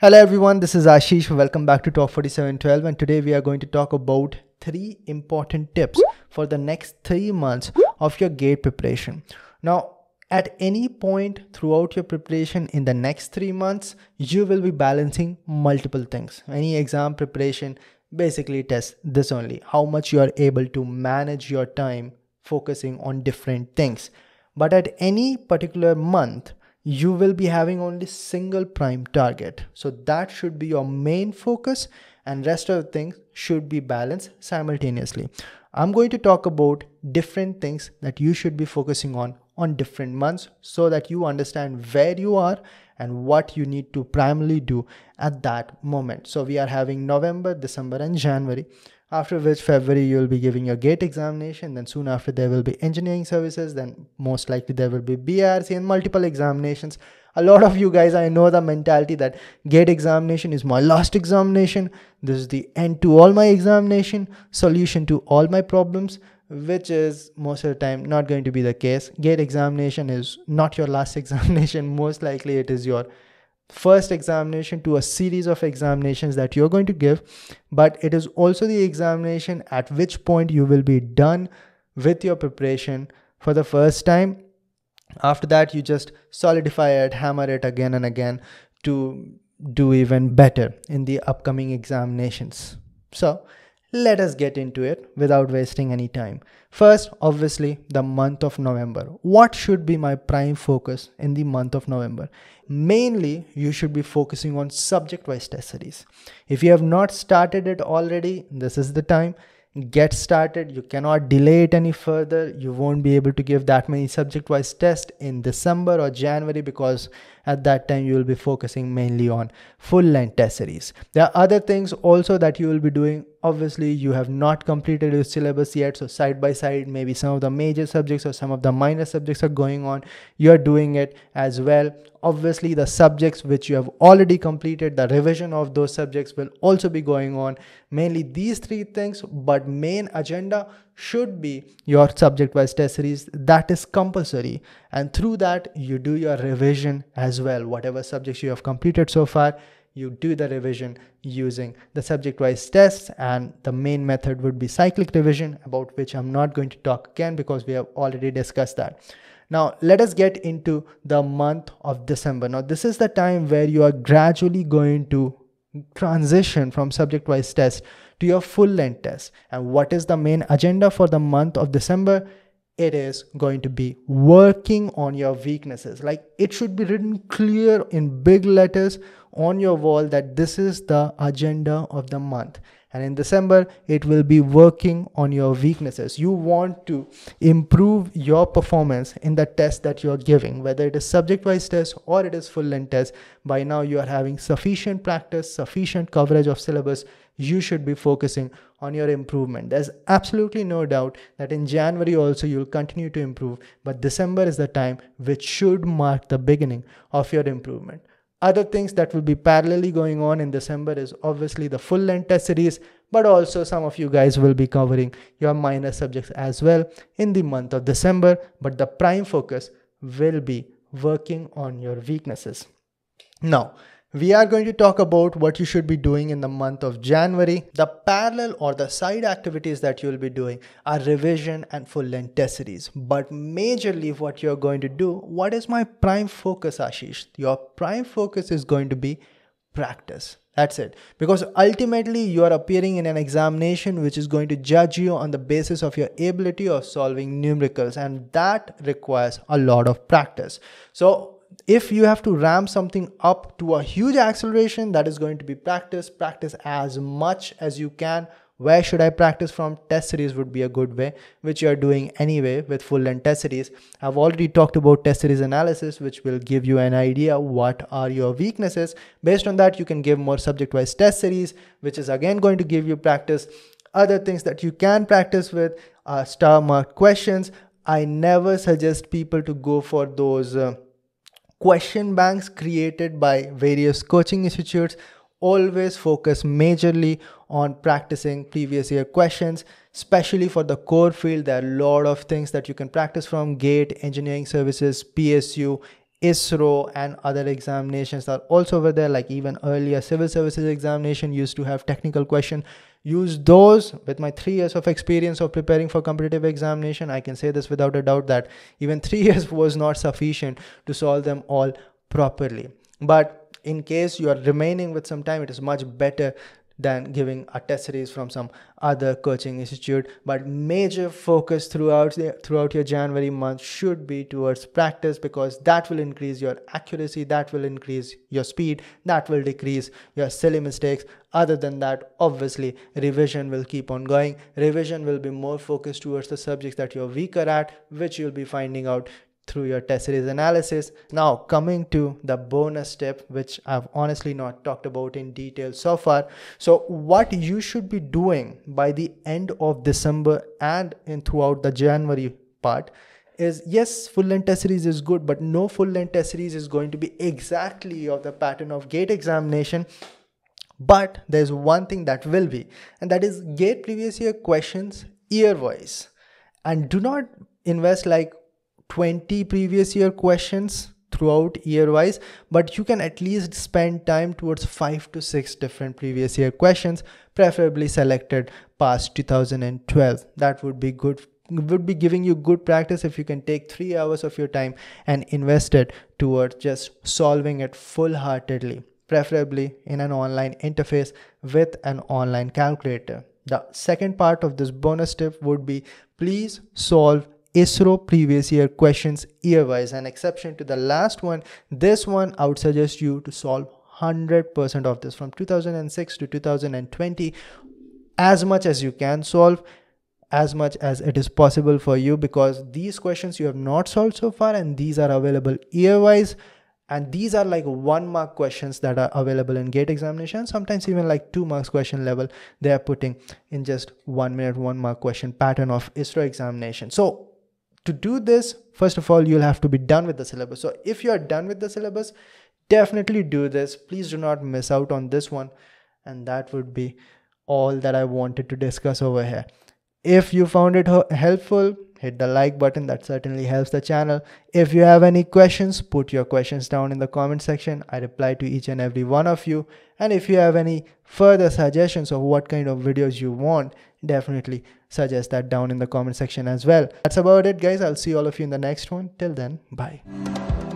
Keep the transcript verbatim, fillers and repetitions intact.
Hello everyone, this is Ashish. Welcome back to Talk forty-seven twelve, and today we are going to talk about three important tips for the next three months of your GATE preparation. Now, at any point throughout your preparation in the next three months, you will be balancing multiple things. Any exam preparation basically tests this only, how much you are able to manage your time focusing on different things. But at any particular month, you will be having only single prime target. So that should be your main focus, and rest of the things should be balanced simultaneously. I'm going to talk about different things that you should be focusing on on different months so that you understand where you are and what you need to primarily do at that moment. So we are having November, December and January, after which February you will be giving your GATE examination, then soon after there will be engineering services, then most likely there will be B R C and multiple examinations. A lot of you guys, I know the mentality that GATE examination is my last examination, this is the end to all my examination, solution to all my problems, which is most of the time not going to be the case. GATE examination is not your last examination, most likely it is your first examination to a series of examinations that you're going to give, but it is also the examination at which point you will be done with your preparation for the first time. After that, you just solidify it, hammer it again and again to do even better in the upcoming examinations. So let us get into it without wasting any time. First, obviously, the month of November. What should be my prime focus in the month of November? Mainly, you should be focusing on subject-wise test series. If you have not started it already, this is the time. Get started. You cannot delay it any further. You won't be able to give that many subject-wise tests in December or January, because at that time you will be focusing mainly on full-length test series. There are other things also that you will be doing. Obviously, you have not completed your syllabus yet, so side by side, maybe some of the major subjects or some of the minor subjects are going on. You are doing it as well. Obviously, the subjects which you have already completed, the revision of those subjects will also be going on. Mainly these three things, but main agenda should be your subject-wise test series. That is compulsory, and through that you do your revision as well. Whatever subjects you have completed so far, you do the revision using the subject-wise tests, and the main method would be cyclic revision, about which I'm not going to talk again because we have already discussed that. Now, let us get into the month of December. Now, this is the time where you are gradually going to transition from subject-wise test to your full-length test. And what is the main agenda for the month of December? It is going to be working on your weaknesses. Like, it should be written clear in big letters on your wall that this is the agenda of the month. And in December, it will be working on your weaknesses. You want to improve your performance in the test that you are giving, whether it is subject-wise test or it is full-length test. By now, you are having sufficient practice, sufficient coverage of syllabus. You should be focusing on your improvement. There's absolutely no doubt that in January also you'll continue to improve, but December is the time which should mark the beginning of your improvement. Other things that will be parallelly going on in December is obviously the full-length test series, but also some of you guys will be covering your minor subjects as well in the month of December, but the prime focus will be working on your weaknesses. Now, we are going to talk about what you should be doing in the month of January. The parallel or the side activities that you will be doing are revision and full-length test series. But majorly what you're going to do, what is my prime focus, Ashish? Your prime focus is going to be practice. That's it. Because ultimately you are appearing in an examination which is going to judge you on the basis of your ability of solving numericals, and that requires a lot of practice. So if you have to ramp something up to a huge acceleration, that is going to be practice. Practice as much as you can. Where should I practice from? Test series would be a good way, which you are doing anyway with full-length test series. I've already talked about test series analysis, which will give you an idea what are your weaknesses. Based on that, you can give more subject-wise test series, which is again going to give you practice. Other things that you can practice with are star-marked questions. I never suggest people to go for those uh, question banks created by various coaching institutes. Always focus majorly on practicing previous year questions, especially for the core field. There are a lot of things that you can practice from: GATE, engineering services, P S U, ISRO and other examinations are also over there, like even earlier civil services examination used to have technical question. Use those. With my three years of experience of preparing for competitive examination, I can say this without a doubt that even three years was not sufficient to solve them all properly. But in case you are remaining with some time, it is much better than giving a test series from some other coaching institute. But major focus throughout the, throughout your January month should be towards practice, because that will increase your accuracy, that will increase your speed, that will decrease your silly mistakes. Other than that, obviously, revision will keep on going. Revision will be more focused towards the subjects that you're weaker at, which you'll be finding out through your test series analysis. Now, coming to the bonus tip, which I've honestly not talked about in detail so far. So what you should be doing by the end of December and in throughout the January part is, yes, full length test series is good, but no full length test series is going to be exactly of the pattern of GATE examination. But there's one thing that will be, and that is GATE previous year questions year wise. And do not invest like twenty previous year questions throughout year wise, but you can at least spend time towards five to six different previous year questions, preferably selected past two thousand twelve. That would be good, would be giving you good practice if you can take three hours of your time and invest it towards just solving it full-heartedly, preferably in an online interface with an online calculator. The second part of this bonus tip would be, please solve ISRO previous year questions year wise. An exception to the last one, this one I would suggest you to solve one hundred percent of this from two thousand six to two thousand twenty, as much as you can solve, as much as it is possible for you, because these questions you have not solved so far, and these are available year wise. And these are like one mark questions that are available in GATE examination. Sometimes even like two marks question level, they are putting in just one minute, one mark question pattern of ISRO examination. So to do this, first of all, you'll have to be done with the syllabus. So if you're done with the syllabus, definitely do this. Please do not miss out on this one. And that would be all that I wanted to discuss over here. If you found it helpful, hit the like button. That certainly helps the channel. If you have any questions, put your questions down in the comment section. I reply to each and every one of you. And if you have any further suggestions of what kind of videos you want, definitely suggest that down in the comment section as well. That's about it, guys. I'll see all of you in the next one. Till then, bye.